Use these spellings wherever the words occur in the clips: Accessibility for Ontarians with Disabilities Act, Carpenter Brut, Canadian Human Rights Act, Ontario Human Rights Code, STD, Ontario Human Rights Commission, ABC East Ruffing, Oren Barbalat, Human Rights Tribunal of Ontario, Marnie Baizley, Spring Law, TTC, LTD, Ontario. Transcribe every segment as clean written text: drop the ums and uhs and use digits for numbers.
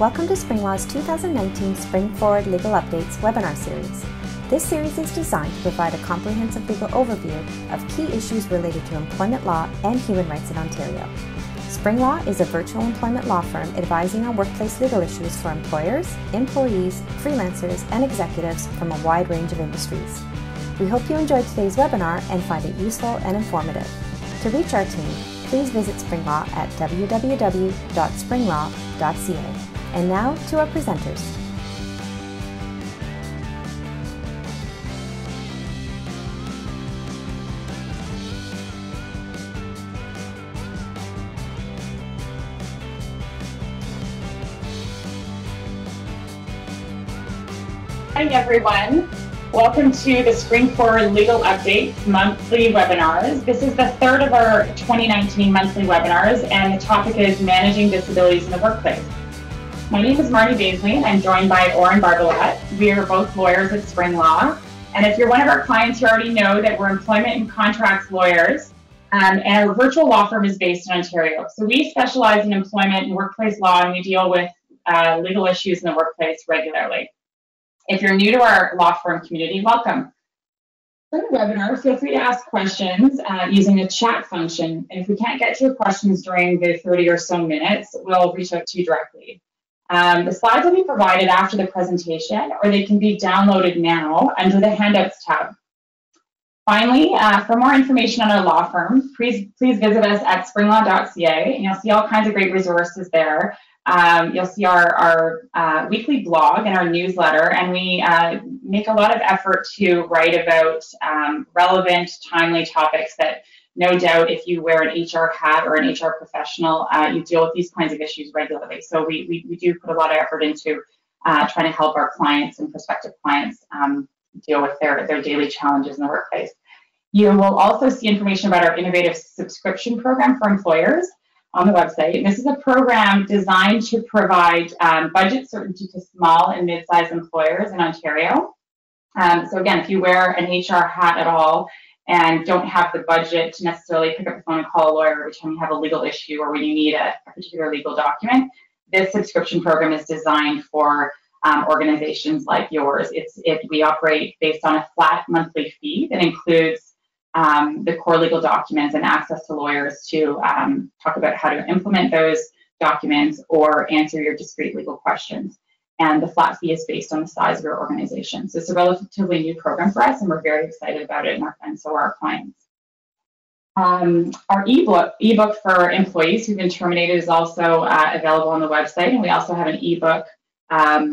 Welcome to Spring Law's 2019 Spring Forward Legal Updates webinar series. This series is designed to provide a comprehensive legal overview of key issues related to employment law and human rights in Ontario. Spring Law is a virtual employment law firm advising on workplace legal issues for employers, employees, freelancers, and executives from a wide range of industries. We hope you enjoyed today's webinar and find it useful and informative. To reach our team, please visit Spring Law at www.springlaw.ca. And now to our presenters. Hi everyone, welcome to the Spring Forward Legal Updates monthly webinars. This is the third of our 2019 monthly webinars, and the topic is managing disabilities in the workplace. My name is Marnie Baizley, and I'm joined by Oren Barbalat. We are both lawyers at Spring Law, and if you're one of our clients, you already know that we're employment and contracts lawyers, and our virtual law firm is based in Ontario. So we specialize in employment and workplace law, and we deal with legal issues in the workplace regularly. If you're new to our law firm community, welcome. For the webinar, feel free to ask questions using the chat function. And if we can't get to your questions during the 30 or so minutes, we'll reach out to you directly. The slides will be provided after the presentation, or they can be downloaded now under the Handouts tab. Finally, for more information on our law firm, please visit us at springlaw.ca, and you'll see all kinds of great resources there. You'll see our weekly blog and our newsletter, and we make a lot of effort to write about relevant, timely topics that no doubt if you wear an HR hat or an HR professional, you deal with these kinds of issues regularly. So we do put a lot of effort into trying to help our clients and prospective clients deal with their daily challenges in the workplace. You will also see information about our innovative subscription program for employers on the website. And this is a program designed to provide budget certainty to small and mid-sized employers in Ontario. So again, if you wear an HR hat at all and don't have the budget to necessarily pick up the phone and call a lawyer every time you have a legal issue or when you need a particular legal document, this subscription program is designed for organizations like yours. We operate based on a flat monthly fee that includes the core legal documents and access to lawyers to talk about how to implement those documents or answer your discrete legal questions. And the flat fee is based on the size of your organization. So it's a relatively new program for us, and we're very excited about it, and so are our clients. Our ebook for employees who've been terminated is also available on the website, and we also have an ebook, a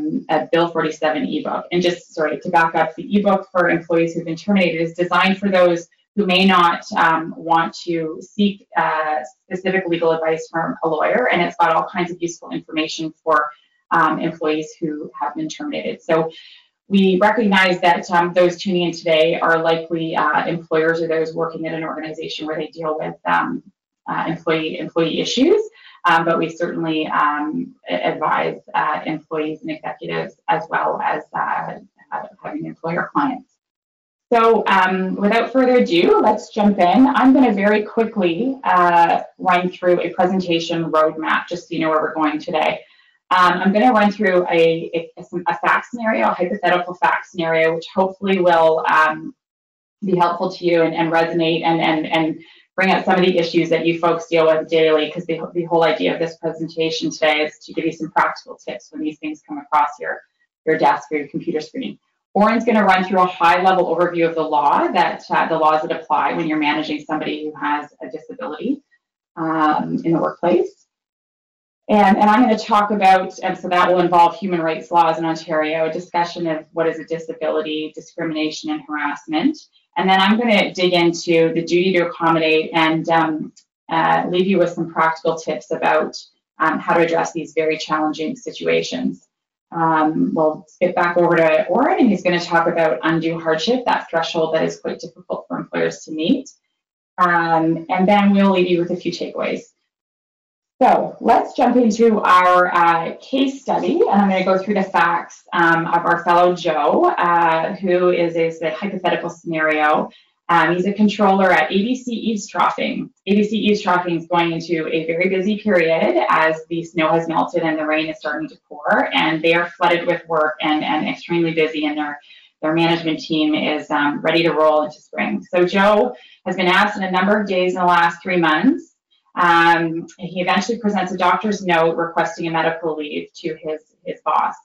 Bill 47 ebook. And just sorry to back up, the ebook for employees who've been terminated is designed for those who may not want to seek specific legal advice from a lawyer, and it's got all kinds of useful information for employees who have been terminated. So we recognize that those tuning in today are likely employers or those working at an organization where they deal with employee issues, but we certainly advise employees and executives as well as having employer clients. So without further ado, let's jump in. I'm going to very quickly run through a presentation roadmap, just so you know where we're going today. I'm going to run through a fact scenario, a hypothetical fact scenario, which hopefully will be helpful to you and resonate and bring out some of the issues that you folks deal with daily, because the whole idea of this presentation today is to give you some practical tips when these things come across your desk or your computer screen. Oren's going to run through a high-level overview of the law, the laws that apply when you're managing somebody who has a disability in the workplace. And I'm going to talk about, and so that will involve human rights laws in Ontario, a discussion of what is a disability, discrimination, and harassment. And then I'm going to dig into the duty to accommodate and leave you with some practical tips about how to address these very challenging situations. We'll skip back over to Oren, and he's going to talk about undue hardship, that threshold that is quite difficult for employers to meet. And then we'll leave you with a few takeaways. So let's jump into our case study, and I'm going to go through the facts of our fellow Joe, who is a hypothetical scenario He's a controller at ABC East Ruffing. ABC East Ruffing is going into a very busy period as the snow has melted and the rain is starting to pour, and they are flooded with work and extremely busy, and their management team is ready to roll into spring. So Joe has been absent a number of days in the last 3 months. He eventually presents a doctor's note requesting a medical leave to his boss.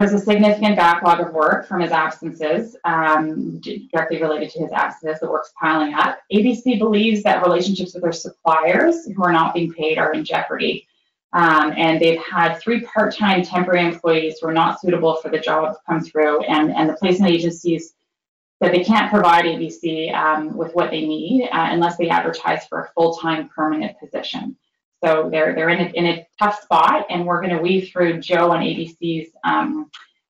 There's a significant backlog of work from his absences, directly related to his absences. The work's piling up. ABC believes that relationships with their suppliers who are not being paid are in jeopardy. And they've had 3 part-time temporary employees who are not suitable for the job come through, and the placement agencies said they can't provide ABC with what they need unless they advertise for a full-time permanent position. So they're in a tough spot, and we're going to weave through Joe and ABC's,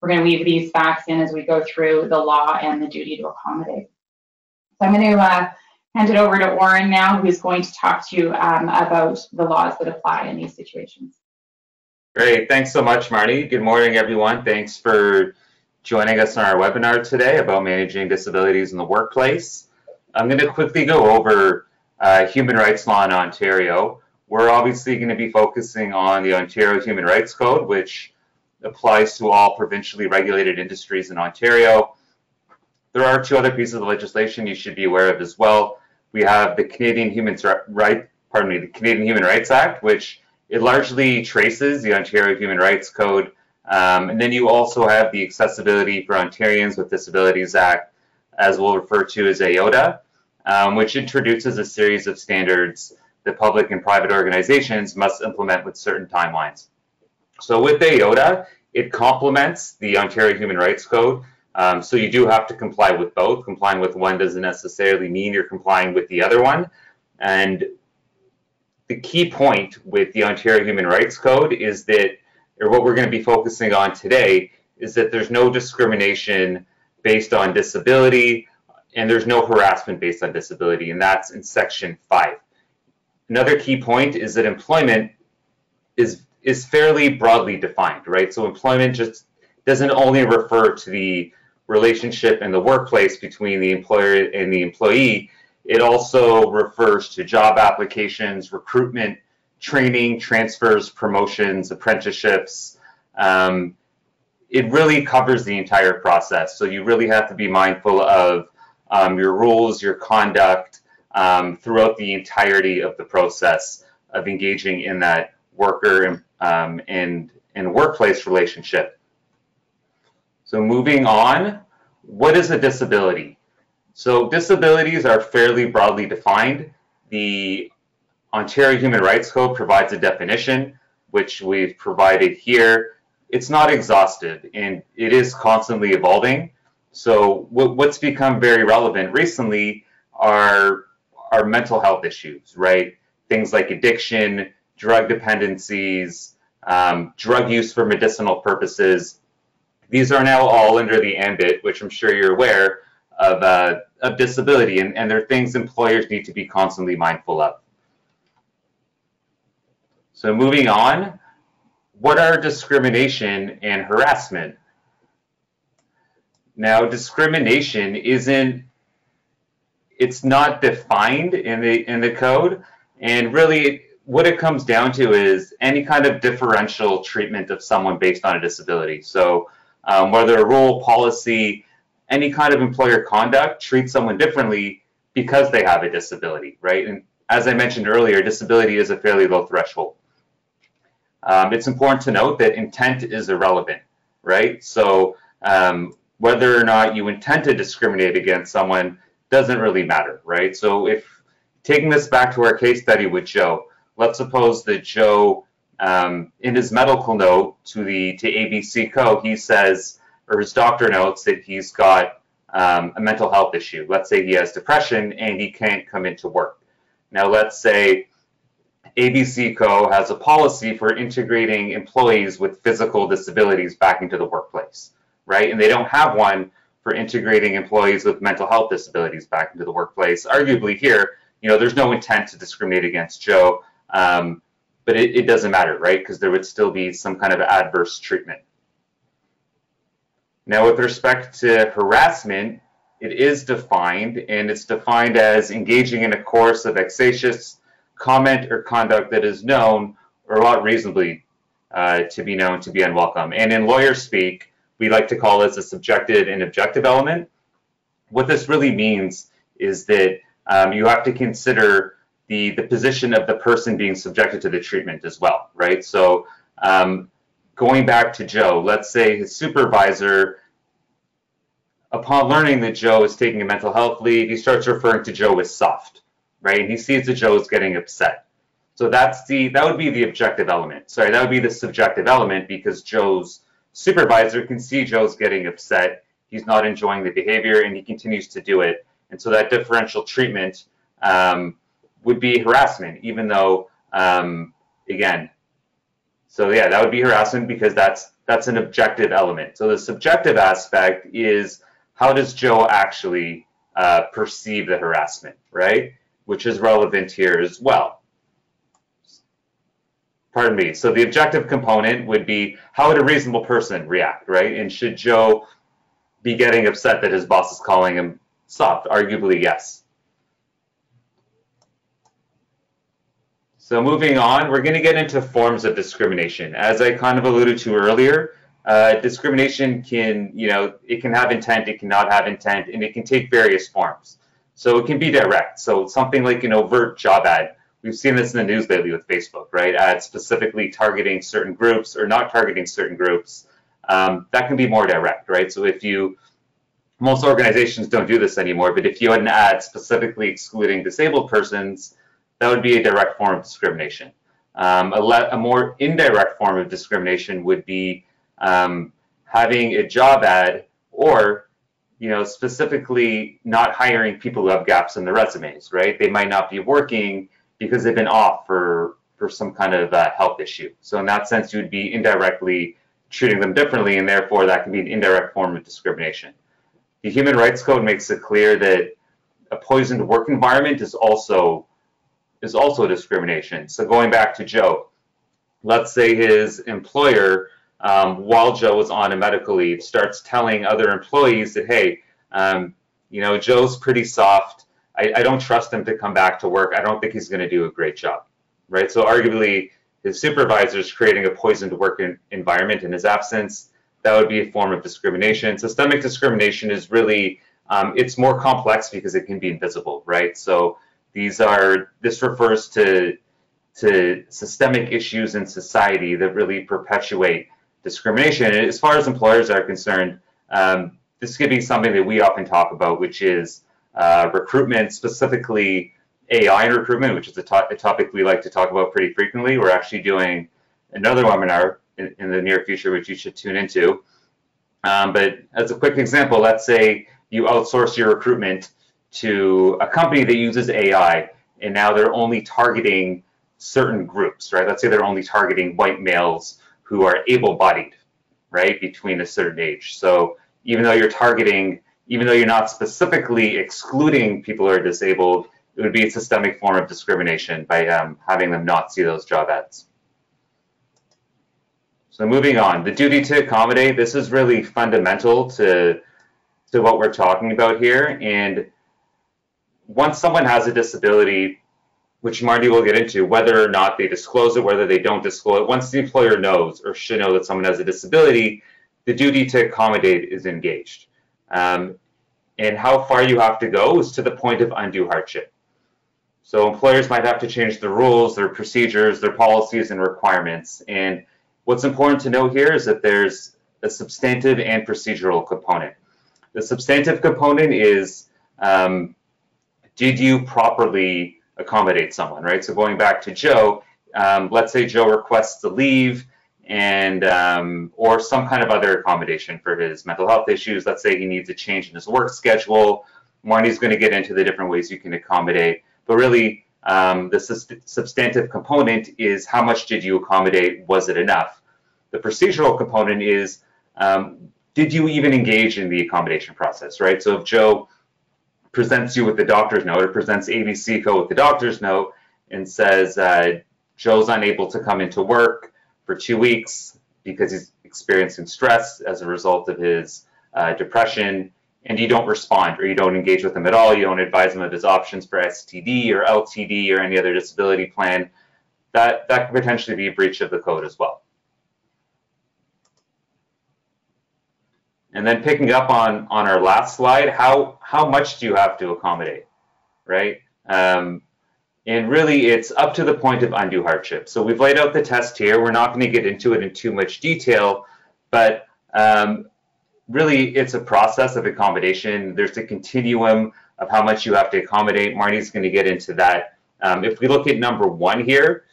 we're going to weave these facts in as we go through the law and the duty to accommodate. So I'm going to hand it over to Oren now, who's going to talk to you about the laws that apply in these situations. Great. Thanks so much, Marnie. Good morning, everyone. Thanks for joining us on our webinar today about managing disabilities in the workplace. I'm going to quickly go over human rights law in Ontario. We're obviously going to be focusing on the Ontario Human Rights Code, which applies to all provincially regulated industries in Ontario. There are 2 other pieces of legislation you should be aware of as well. We have the Canadian Human Rights Act, which it largely traces the Ontario Human Rights Code. And then you also have the Accessibility for Ontarians with Disabilities Act, as we'll refer to as AYODA, which introduces a series of standards that public and private organizations must implement with certain timelines. So with AYODA, it complements the Ontario Human Rights Code, so you do have to comply with both. Complying with one doesn't necessarily mean you're complying with the other one. And the key point with the Ontario Human Rights Code is that, or what we're going to be focusing on today, is that there's no discrimination based on disability, and there's no harassment based on disability, and that's in Section 5. Another key point is that employment is fairly broadly defined, right? So employment just doesn't only refer to the relationship in the workplace between the employer and the employee. It also refers to job applications, recruitment, training, transfers, promotions, apprenticeships. It really covers the entire process. So you really have to be mindful of your rules, your conduct, throughout the entirety of the process of engaging in that worker and workplace relationship. So moving on, what is a disability? So disabilities are fairly broadly defined. The Ontario Human Rights Code provides a definition, which we've provided here. It's not exhaustive, and it is constantly evolving. So what's become very relevant recently are mental health issues, right? Things like addiction, drug dependencies, drug use for medicinal purposes. These are now all under the ambit, which I'm sure you're aware of disability, and they're things employers need to be constantly mindful of. So moving on, what are discrimination and harassment? Now, discrimination it's not defined in the code, and really what it comes down to is any kind of differential treatment of someone based on a disability. So whether a rule, policy, any kind of employer conduct treats someone differently because they have a disability, right? And as I mentioned earlier, disability is a fairly low threshold. It's important to note that intent is irrelevant, right? So whether or not you intend to discriminate against someone doesn't really matter, right? So if taking this back to our case study with Joe, let's suppose that Joe, in his medical note to ABC Co, he says, or his doctor notes that he's got a mental health issue. Let's say he has depression and he can't come into work. Now let's say ABC Co has a policy for integrating employees with physical disabilities back into the workplace, right? And they don't have one for integrating employees with mental health disabilities back into the workplace. Arguably here, you know, there's no intent to discriminate against Joe, but it doesn't matter, right? Because there would still be some kind of adverse treatment. Now, with respect to harassment, It is defined, and it's defined as engaging in a course of vexatious comment or conduct that is known or ought reasonably to be known to be unwelcome. And in lawyer speak, we like to call this a subjective and objective element. What this really means is that you have to consider the position of the person being subjected to the treatment as well, right? So going back to Joe, let's say his supervisor, upon learning that Joe is taking a mental health leave, he starts referring to Joe as soft, right? And he sees that Joe is getting upset. So that's that would be the objective element. Sorry, that would be the subjective element, because Joe's supervisor can see Joe's getting upset. He's not enjoying the behavior, and he continues to do it. And so that differential treatment would be harassment, even though, again, so yeah, that would be harassment because that's an objective element. So the subjective aspect is, how does Joe actually perceive the harassment, right? Which is relevant here as well. Pardon me. So the objective component would be, how would a reasonable person react, right? And should Joe be getting upset that his boss is calling him soft? Arguably, yes. So moving on, we're going to get into forms of discrimination. As I kind of alluded to earlier, discrimination can, you know, it can have intent, it cannot have intent, and it can take various forms. So it can be direct. So something like an overt job ad. We've seen this in the news lately with Facebook, right? Ads specifically targeting certain groups or not targeting certain groups. That can be more direct, right? So if you, most organizations don't do this anymore, but if you had an ad specifically excluding disabled persons, that would be a direct form of discrimination. A more indirect form of discrimination would be having a job ad or, you know, specifically not hiring people who have gaps in their resumes, right? They might not be working because they've been off for some kind of health issue. So in that sense, you would be indirectly treating them differently, and therefore that can be an indirect form of discrimination. The Human Rights Code makes it clear that a poisoned work environment is also discrimination. So going back to Joe, let's say his employer, while Joe is on a medical leave, starts telling other employees that, hey, you know, Joe's pretty soft. I don't trust him to come back to work. I don't think he's going to do a great job, right? So arguably, his supervisor is creating a poisoned work environment in his absence. That would be a form of discrimination. Systemic discrimination is really, it's more complex because it can be invisible, right? So these are, this refers to systemic issues in society that really perpetuate discrimination. And as far as employers are concerned, this could be something that we often talk about, which is recruitment, specifically AI and recruitment, which is a topic we like to talk about pretty frequently. We're actually doing another webinar in the near future, which you should tune into. But as a quick example, let's say you outsource your recruitment to a company that uses AI, and now they're only targeting certain groups, right? Let's say they're only targeting white males who are able-bodied, right, between a certain age. So even though you're targeting, even though you're not specifically excluding people who are disabled, it would be a systemic form of discrimination by having them not see those job ads. So moving on, the duty to accommodate, this is really fundamental to what we're talking about here. And once someone has a disability, which Marnie will get into, whether or not they disclose it, whether they don't disclose it, once the employer knows or should know that someone has a disability, the duty to accommodate is engaged. And how far you have to go is to the point of undue hardship. So employers might have to change their rules, their procedures, their policies and requirements. And what's important to know here is that there's a substantive and procedural component. The substantive component is, did you properly accommodate someone, right? So going back to Joe, let's say Joe requests a leave, and or some kind of other accommodation for his mental health issues. Let's say he needs a change in his work schedule. Marnie's going to get into the different ways you can accommodate, but really the substantive component is, how much did you accommodate? Was it enough? The procedural component is, did you even engage in the accommodation process, right? So if Joe presents you with the doctor's note, or presents ABC Code with the doctor's note and says, Joe's unable to come into work for 2 weeks because he's experiencing stress as a result of his depression. and you don't respond or you don't engage with him at all, you don't advise him of his options for STD or LTD or any other disability plan, that could potentially be a breach of the code as well. And then picking up on our last slide, how much do you have to accommodate, right? And really, it's up to the point of undue hardship. So we've laid out the test here. We're not going to get into it in too much detail, but really, it's a process of accommodation. There's a continuum of how much you have to accommodate. Marnie's going to get into that. If we look at number one here,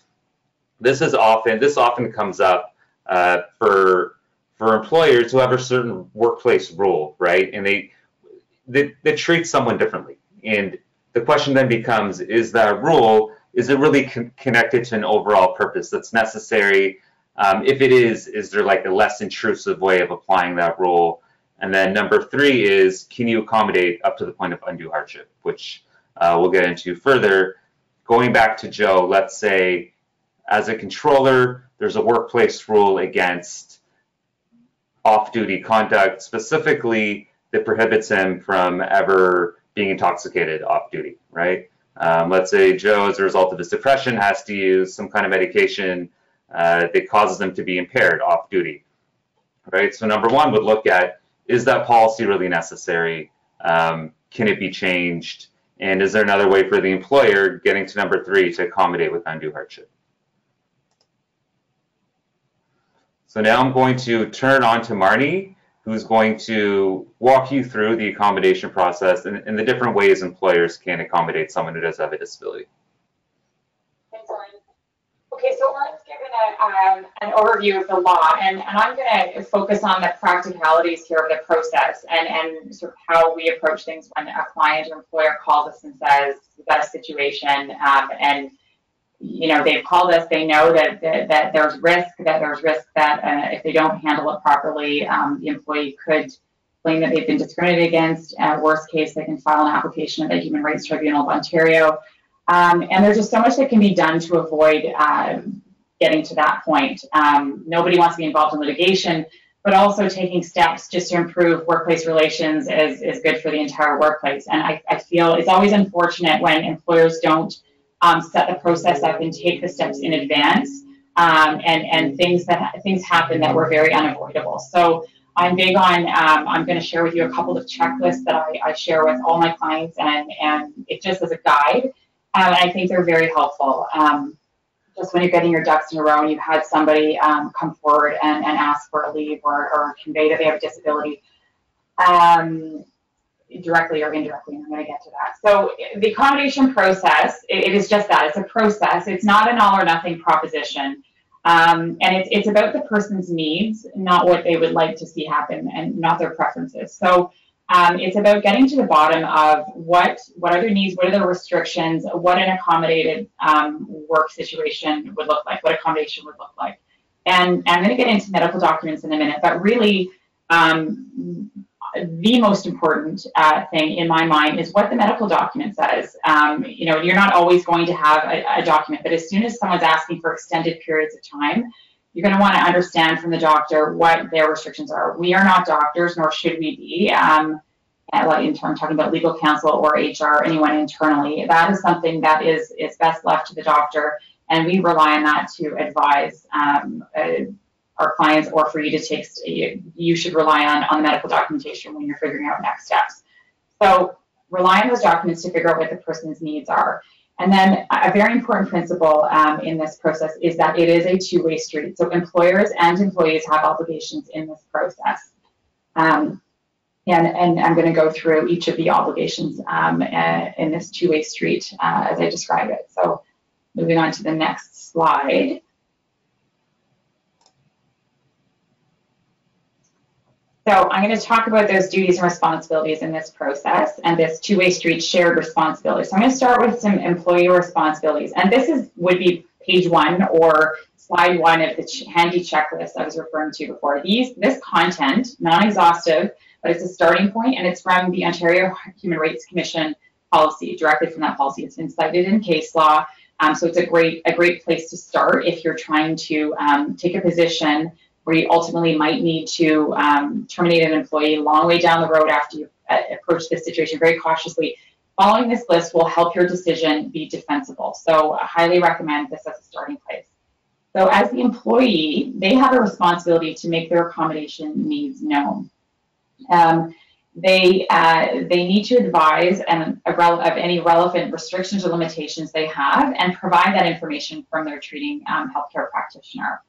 this often comes up for employers who have a certain workplace rule, right? And they treat someone differently. And the question then becomes, is that rule, is it really connected to an overall purpose that's necessary? If it is there like a less intrusive way of applying that rule? And then number three is, can you accommodate up to the point of undue hardship, which we'll get into further. Going back to Joe, let's say as a controller, there's a workplace rule against off-duty conduct, specifically that prohibits him from ever being intoxicated off-duty, right? Let's say Joe, as a result of his depression, has to use some kind of medication that causes him to be impaired off-duty, right? So number one would look at, is that policy really necessary? Can it be changed? And is there another way for the employer, getting to number three, to accommodate with undue hardship? So now I'm going to turn on to Marnie, who's going to walk you through the accommodation process and the different ways employers can accommodate someone who does have a disability. Thanks, Oren. Okay, so Oren's given an overview of the law, and I'm going to focus on the practicalities here of the process and sort of how we approach things when a client or employer calls us and says, we've got a situation, and you know, they've called us, they know that there's risk, that if they don't handle it properly, the employee could claim that they've been discriminated against. Worst case, they can file an application at the Human Rights Tribunal of Ontario. And there's just so much that can be done to avoid getting to that point. Nobody wants to be involved in litigation, but also taking steps just to improve workplace relations is good for the entire workplace. And I feel it's always unfortunate when employers don't set the process up and take the steps in advance, and things happen that were very unavoidable. So I'm big on, I'm going to share with you a couple of checklists that I share with all my clients, and it just as a guide, and I think they're very helpful. Just when you're getting your ducks in a row and you've had somebody come forward and ask for a leave or convey that they have a disability, directly or indirectly, and I'm going to get to that. So the accommodation process, it is just that. It's a process. It's not an all or nothing proposition. And it's about the person's needs, not what they would like to see happen and not their preferences. So it's about getting to the bottom of what are their needs, what are their restrictions, what an accommodated work situation would look like, what accommodation would look like. And I'm going to get into medical documents in a minute, but really, the most important thing in my mind is what the medical document says. You know, you're not always going to have a document, but as soon as someone's asking for extended periods of time, you're going to want to understand from the doctor what their restrictions are. We are not doctors, nor should we be. I'm talking about legal counsel or HR, anyone internally. That is something that is best left to the doctor, and we rely on that to advise our clients, or for you to take, you should rely on the medical documentation when you're figuring out next steps. So rely on those documents to figure out what the person's needs are. And then a very important principle in this process is that it is a two-way street. So employers and employees have obligations in this process. And I'm going to go through each of the obligations in this two-way street as I describe it. So moving on to the next slide. So I'm going to talk about those duties and responsibilities in this process and this two-way street shared responsibility. So I'm going to start with some employee responsibilities. And this would be page one or slide one of the handy checklist I was referring to before. This content, non-exhaustive, but it's a starting point, and it's from the Ontario Human Rights Commission policy, directly from that policy. It's been cited in case law. So it's a great place to start if you're trying to take a position where you ultimately might need to terminate an employee a long way down the road after you've approach this situation very cautiously. Following this list will help your decision be defensible. So I highly recommend this as a starting place. So as the employee, they have a responsibility to make their accommodation needs known. They need to advise of any relevant restrictions or limitations they have and provide that information from their treating healthcare practitioner.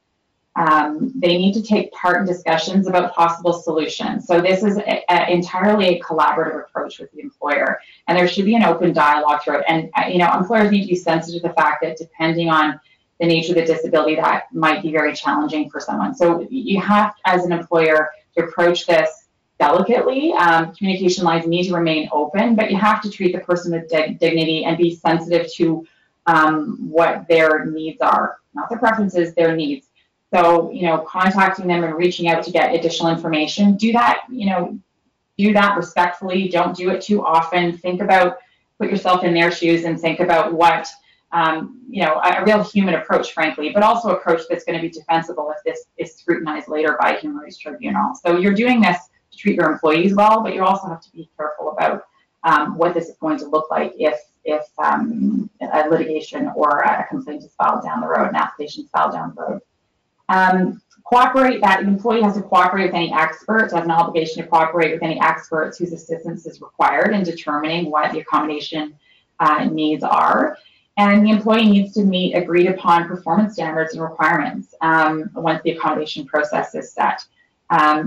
They need to take part in discussions about possible solutions. So this is entirely a collaborative approach with the employer, and there should be an open dialogue through it. And you know, employers need to be sensitive to the fact that depending on the nature of the disability, that might be very challenging for someone. So you have, as an employer, to approach this delicately. Communication lines need to remain open, but you have to treat the person with dignity and be sensitive to what their needs are, not their preferences, their needs. So, you know, contacting them and reaching out to get additional information, do that, you know, do that respectfully. Don't do it too often. Think about, put yourself in their shoes and think about what, you know, a real human approach, frankly, but also an approach that's going to be defensible if this is scrutinized later by a Human Rights Tribunal. So you're doing this to treat your employees well, but you also have to be careful about what this is going to look like if a litigation or a complaint is filed down the road, an application is filed down the road. Cooperate, that employee has to cooperate with any experts, has an obligation to cooperate with any experts whose assistance is required in determining what the accommodation needs are. And the employee needs to meet agreed upon performance standards and requirements once the accommodation process is set.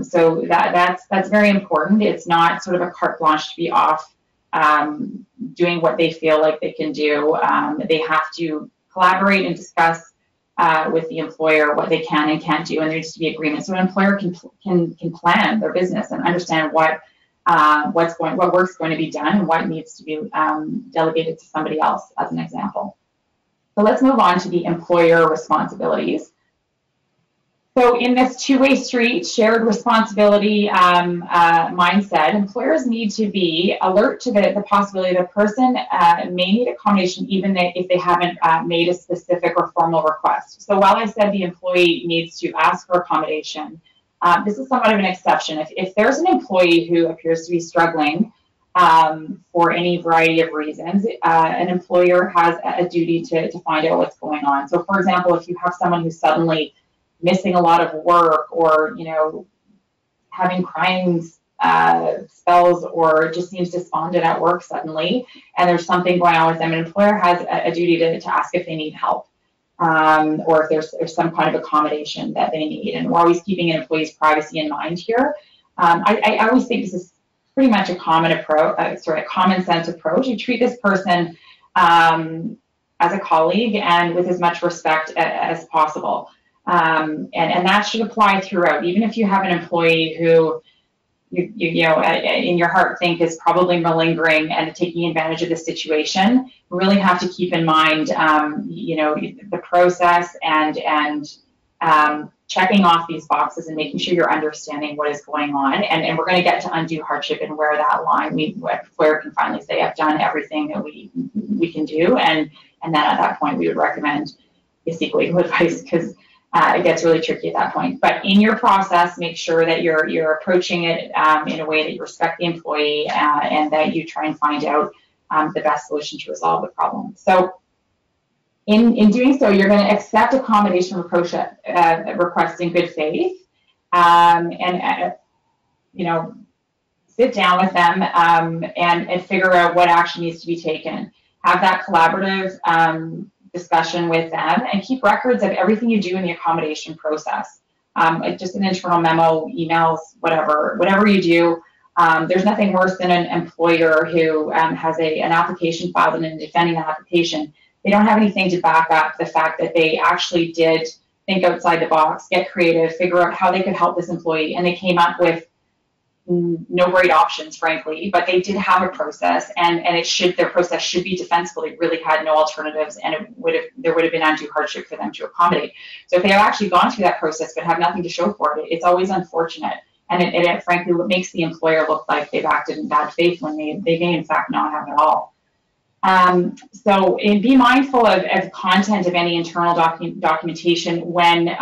So that's very important. It's not sort of a carte blanche to be off doing what they feel like they can do. They have to collaborate and discuss with the employer what they can and can't do, and there needs to be agreement. So an employer can plan their business and understand what work's going to be done and what needs to be delegated to somebody else, as an example. So let's move on to the employer responsibilities. So in this two-way street, shared responsibility mindset, employers need to be alert to the possibility that a person may need accommodation even if they haven't made a specific or formal request. So while I said the employee needs to ask for accommodation, this is somewhat of an exception. If there's an employee who appears to be struggling for any variety of reasons, an employer has a duty to find out what's going on. So for example, if you have someone who's suddenly missing a lot of work, or you know, having crying spells, or just seems despondent at work suddenly, and there's something going on with them, an employer has a duty to ask if they need help, or if there's some kind of accommodation that they need. And we're always keeping an employee's privacy in mind here. I always think this is pretty much a common approach, a common sense approach. You treat this person as a colleague and with as much respect as possible. And that should apply throughout. Even if you have an employee who you know, in your heart think is probably malingering and taking advantage of the situation, you really have to keep in mind, you know, the process and checking off these boxes and making sure you're understanding what is going on. And we're going to get to undue hardship and where that line, employer can finally say, I've done everything that we can do. And then at that point, we would recommend you seek legal advice, because it gets really tricky at that point. But in your process, make sure that you're approaching it in a way that you respect the employee and that you try and find out the best solution to resolve the problem. So in doing so, you're going to accept accommodation requests in good faith, and you know, sit down with them and figure out what action needs to be taken. Have that collaborative discussion with them, and keep records of everything you do in the accommodation process. Just an internal memo, emails, whatever you do. There's nothing worse than an employer who has an application filed and defending that application. They don't have anything to back up the fact that they actually did think outside the box, get creative, figure out how they could help this employee, and they came up with no great options, frankly, but they did have a process, and their process should be defensible. They really had no alternatives, and there would have been undue hardship for them to accommodate. So if they have actually gone through that process but have nothing to show for it, it's always unfortunate, and it frankly makes the employer look like they've acted in bad faith when they may in fact not have at all. So be mindful of content of any internal documentation when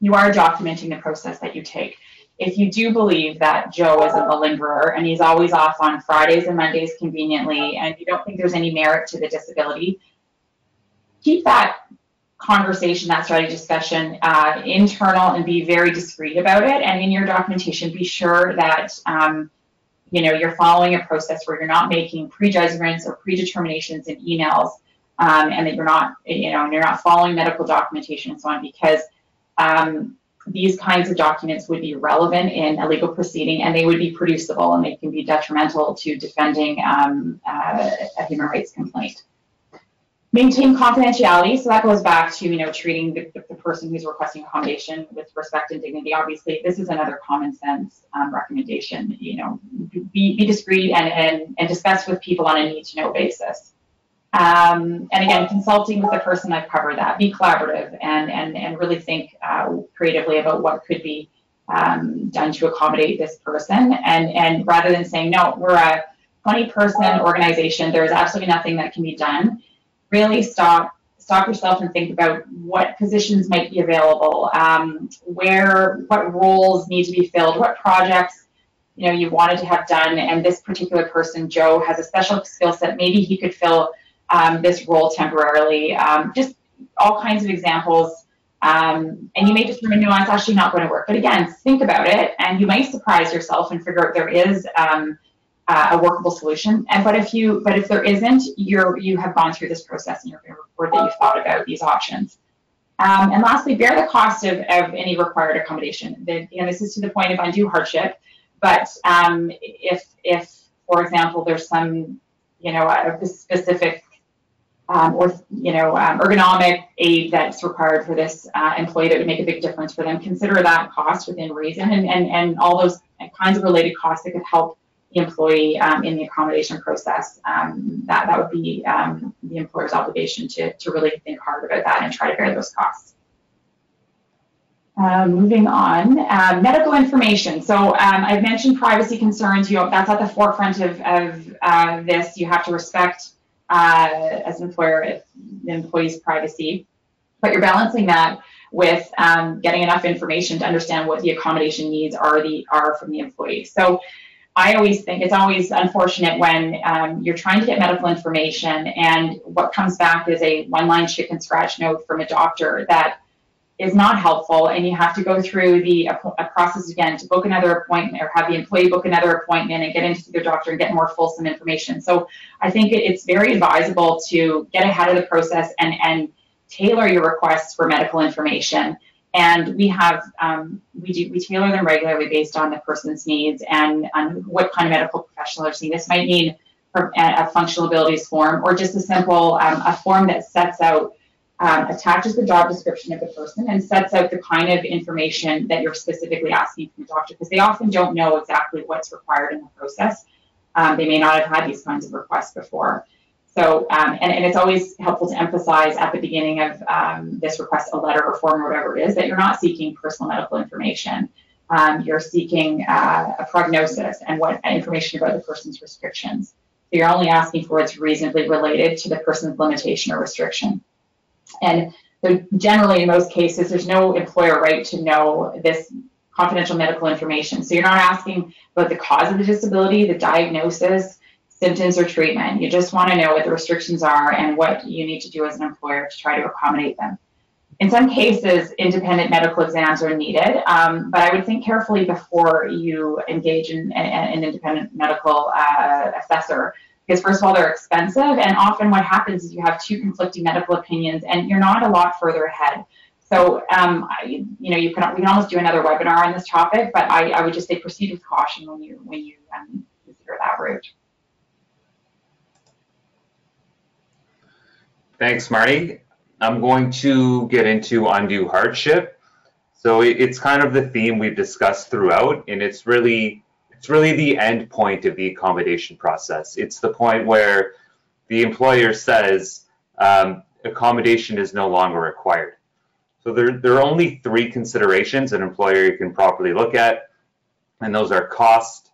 you are documenting the process that you take. if you do believe that Joe isn't a lingerer and he's always off on Fridays and Mondays conveniently, and you don't think there's any merit to the disability, keep that conversation, that strategy discussion internal, and be very discreet about it. And in your documentation, be sure that you know, you're following a process where you're not making prejudgments or predeterminations in emails, and that you're not, you're not following medical documentation and so on, because these kinds of documents would be relevant in a legal proceeding, and they would be producible, and they can be detrimental to defending a human rights complaint. Maintain confidentiality, so that goes back to, treating the person who's requesting accommodation with respect and dignity. Obviously, this is another common sense recommendation. Be discreet and discuss with people on a need-to-know basis. And again, consulting with the person, I've covered that. Be collaborative and really think creatively about what could be done to accommodate this person. And rather than saying, no, we're a 20-person organization, there's absolutely nothing that can be done, really stop yourself and think about what positions might be available, what roles need to be filled, what projects you wanted to have done, and this particular person, Joe, has a special skill set. Maybe he could fill this role temporarily. Just all kinds of examples, and you may determine, no, it's actually not going to work. But again, think about it, and you might surprise yourself and figure out there is a workable solution. And but if there isn't, you have gone through this process, and you're going to report that you've thought about these options. And lastly, bear the cost of any required accommodation. This is to the point of undue hardship. But if, for example, there's some a specific ergonomic aid that's required for this employee that would make a big difference for them, consider that cost within reason, and all those kinds of related costs that could help employee in the accommodation process. That would be the employer's obligation to really think hard about that and try to bear those costs. Moving on, medical information. So I've mentioned privacy concerns. That's at the forefront of this. You have to respect, as an employer, the employee's privacy, but you're balancing that with getting enough information to understand what the accommodation needs are from the employee. So I always think it's always unfortunate when you're trying to get medical information and what comes back is a one-line chicken scratch note from a doctor that is not helpful, and you have to go through a process again to book another appointment, or have the employee book another appointment and get into their doctor and get more fulsome information. So I think it's very advisable to get ahead of the process and tailor your requests for medical information. And we have, we tailor them regularly based on the person's needs and on what kind of medical professional they're seeing. This might mean a functional abilities form, or just a simple, a form that sets out, attaches the job description of the person and sets out the kind of information that you're specifically asking from the doctor, because they often don't know exactly what's required in the process. They may not have had these kinds of requests before. So, and it's always helpful to emphasize at the beginning of this request, a letter or form or whatever it is, that you're not seeking personal medical information. You're seeking a prognosis and what information about the person's restrictions. So you're only asking for what's reasonably related to the person's limitation or restriction. And so generally, in most cases, there's no employer right to know this confidential medical information. So you're not asking about the cause of the disability, the diagnosis, symptoms or treatment. You just want to know what the restrictions are and what you need to do as an employer to try to accommodate them. In some cases, independent medical exams are needed, but I would think carefully before you engage in an independent medical assessor, because first of all, they're expensive, and often what happens is you have two conflicting medical opinions and you're not a lot further ahead. So, we can almost do another webinar on this topic, but I would just say proceed with caution when you consider that route. Thanks, Marnie. I'm going to get into undue hardship. So it's kind of the theme we've discussed throughout, and it's really the end point of the accommodation process. It's the point where the employer says accommodation is no longer required. So there are only three considerations an employer can properly look at, and those are cost,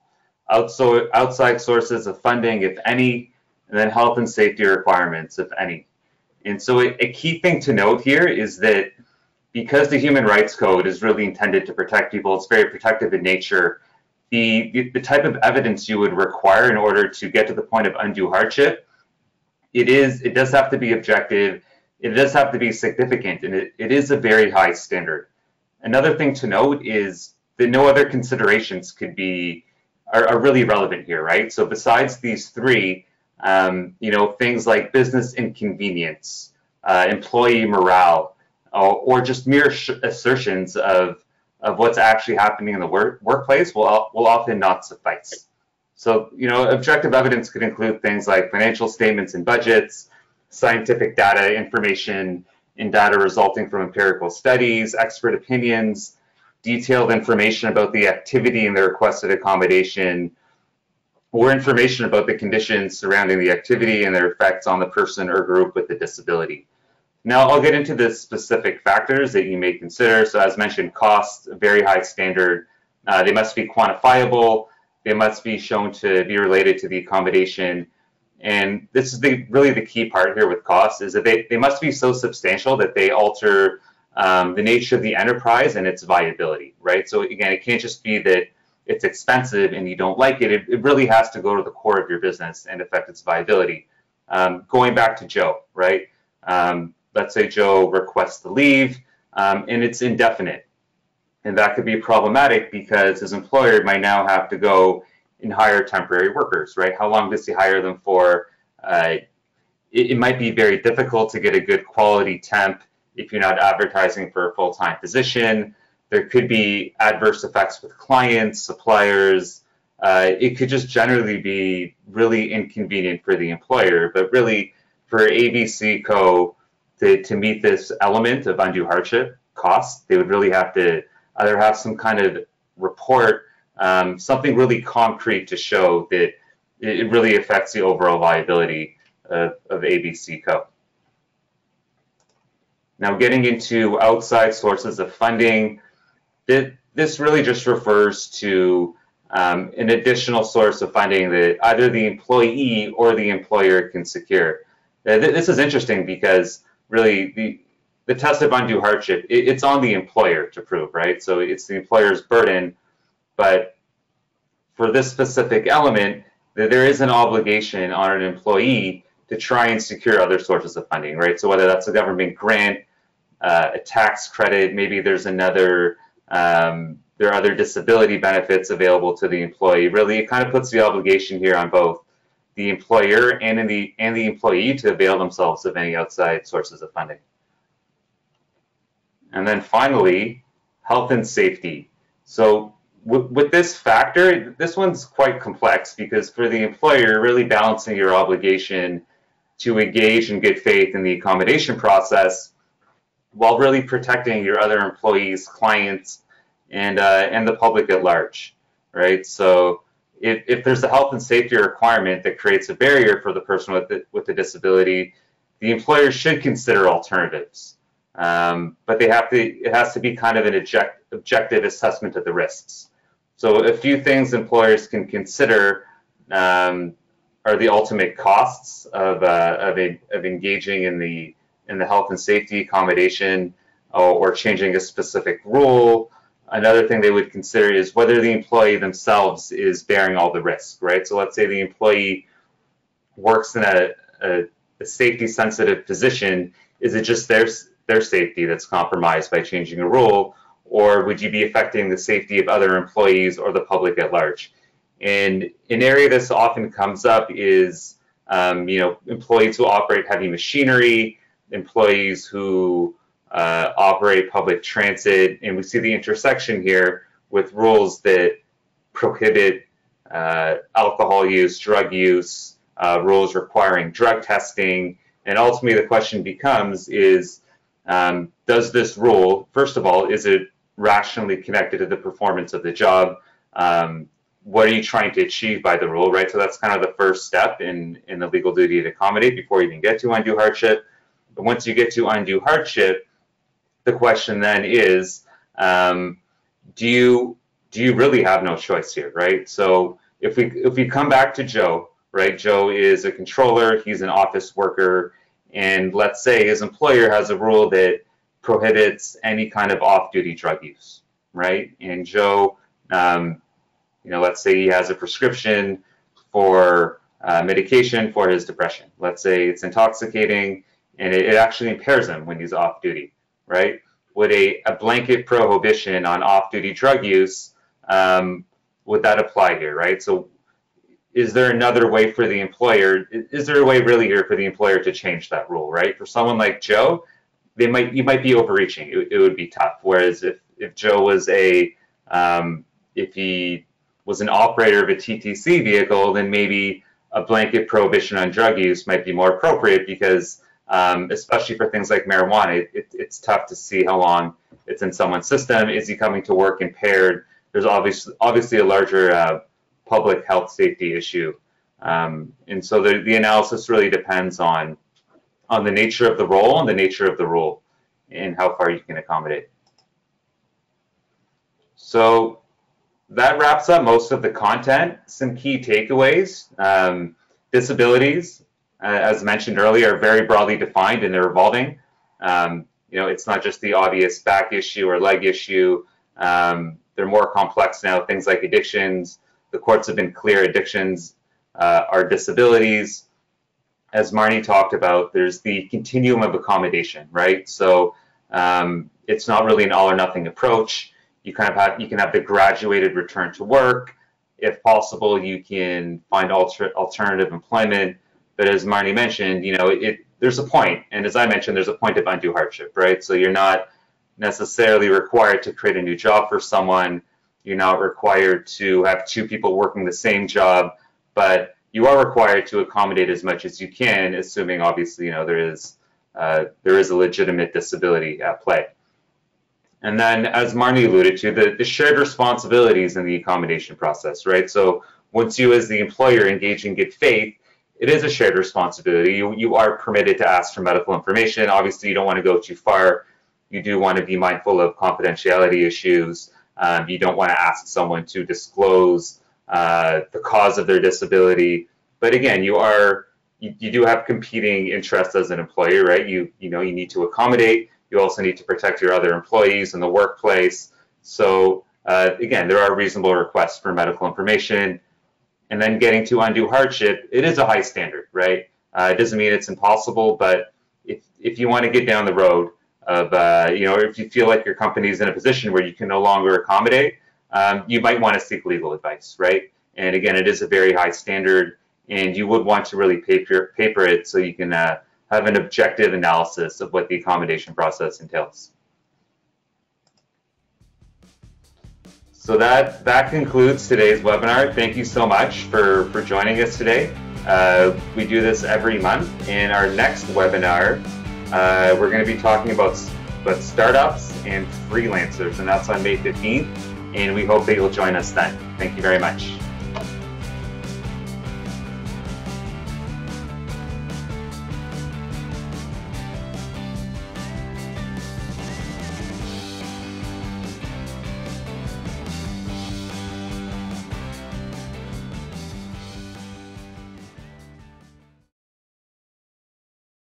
outside sources of funding, if any, and then health and safety requirements, if any. And so a key thing to note here is that because the Human Rights Code is really intended to protect people, it's very protective in nature, the type of evidence you would require in order to get to the point of undue hardship, it does have to be objective, it does have to be significant, and it is a very high standard. Another thing to note is that no other considerations are really relevant here, right? So besides these three, you know, things like business inconvenience, employee morale, or just mere assertions of what's actually happening in the workplace will often not suffice. So, you know, objective evidence could include things like financial statements and budgets, scientific data, information and data resulting from empirical studies, expert opinions, detailed information about the activity and the requested accommodation, or information about the conditions surrounding the activity and their effects on the person or group with the disability. Now, I'll get into the specific factors that you may consider. So as mentioned, costs, very high standard. They must be quantifiable. They must be shown to be related to the accommodation. And this is really the key part here with costs, is that they must be so substantial that they alter the nature of the enterprise and its viability, right? So again, it can't just be that it's expensive and you don't like it. It really has to go to the core of your business and affect its viability. Going back to Joe, right? Let's say Joe requests the leave and it's indefinite. And that could be problematic because his employer might now have to go and hire temporary workers, right? How long does he hire them for? It might be very difficult to get a good quality temp if you're not advertising for a full-time position. There could be adverse effects with clients, suppliers. It could just generally be really inconvenient for the employer, but really for ABC Co. to meet this element of undue hardship costs, they would really have to either have some kind of report, something really concrete to show that it really affects the overall viability of ABC Co. Now, getting into outside sources of funding, this really just refers to an additional source of funding that either the employee or the employer can secure. This is interesting because really the test of undue hardship, it's on the employer to prove, right? So it's the employer's burden, but for this specific element, there is an obligation on an employee to try and secure other sources of funding, right? So whether that's a government grant, a tax credit, maybe there's another, there are other disability benefits available to the employee. Really, it kind of puts the obligation here on both the employer and the employee to avail themselves of any outside sources of funding. And then finally, health and safety. So with this factor, this one's quite complex because for the employer, you're really balancing your obligation to engage in good faith in the accommodation process while really protecting your other employees, clients, and the public at large, right? So if there's a health and safety requirement that creates a barrier for the person with the disability, the employer should consider alternatives. But it has to be kind of an objective assessment of the risks. So a few things employers can consider are the ultimate costs of engaging in the health and safety accommodation or changing a specific rule. Another thing they would consider is whether the employee themselves is bearing all the risk, right? So let's say the employee works in a safety-sensitive position. Is it just their safety that's compromised by changing a rule, or would you be affecting the safety of other employees or the public at large? And an area this often comes up is, you know, employees who operate heavy machinery, employees who operate public transit, and we see the intersection here with rules that prohibit alcohol use, drug use, rules requiring drug testing, and ultimately the question becomes is, does this rule, first of all, is it rationally connected to the performance of the job? What are you trying to achieve by the rule, right? So that's kind of the first step in the legal duty to accommodate before you even get to undue hardship. But once you get to undue hardship, the question then is, do you really have no choice here, right? So if we come back to Joe, right? Joe is a controller, he's an office worker, and let's say his employer has a rule that prohibits any kind of off-duty drug use, right? And Joe, you know, let's say he has a prescription for medication for his depression. Let's say it's intoxicating and it actually impairs him when he's off-duty, right? Would a blanket prohibition on off-duty drug use, would that apply here, right? So is there another way for the employer, is there a way really here for the employer to change that rule, right? For someone like Joe, they might, you might be overreaching, it would be tough. Whereas if Joe was a, if he was an operator of a TTC vehicle, then maybe a blanket prohibition on drug use might be more appropriate because, especially for things like marijuana, it's tough to see how long it's in someone's system. Is he coming to work impaired? There's obviously a larger public health safety issue. And so the analysis really depends on the nature of the role and the nature of the rule and how far you can accommodate. So that wraps up most of the content. Some key takeaways. Disabilities, as mentioned earlier, are very broadly defined and they're evolving. You know, it's not just the obvious back issue or leg issue. They're more complex now, things like addictions. The courts have been clear addictions are disabilities. As Marnie talked about, there's the continuum of accommodation, right? So it's not really an all or nothing approach. You kind of have, you can have the graduated return to work. If possible, you can find alternative employment. But as Marnie mentioned, you know, there's a point. And as I mentioned, there's a point of undue hardship, right? So you're not necessarily required to create a new job for someone. You're not required to have two people working the same job, but you are required to accommodate as much as you can, assuming obviously, you know, there is a legitimate disability at play. And then, as Marnie alluded to, the shared responsibilities in the accommodation process, right? So once you, as the employer, engage in good faith, it is a shared responsibility. You are permitted to ask for medical information. Obviously, you don't want to go too far. You do want to be mindful of confidentiality issues. You don't want to ask someone to disclose the cause of their disability. But again, you do have competing interests as an employer, right? You know, you need to accommodate. You also need to protect your other employees in the workplace. So again, there are reasonable requests for medical information. And then getting to undue hardship, it is a high standard, right? It doesn't mean it's impossible, but if you want to get down the road of, you know, if you feel like your company's in a position where you can no longer accommodate, you might want to seek legal advice, right? And again, it is a very high standard, and you would want to really paper it so you can have an objective analysis of what the accommodation process entails. So that concludes today's webinar. Thank you so much for joining us today. We do this every month. In our next webinar, we're going to be talking about startups and freelancers, and that's on May 15th, and we hope that you'll join us then. Thank you very much.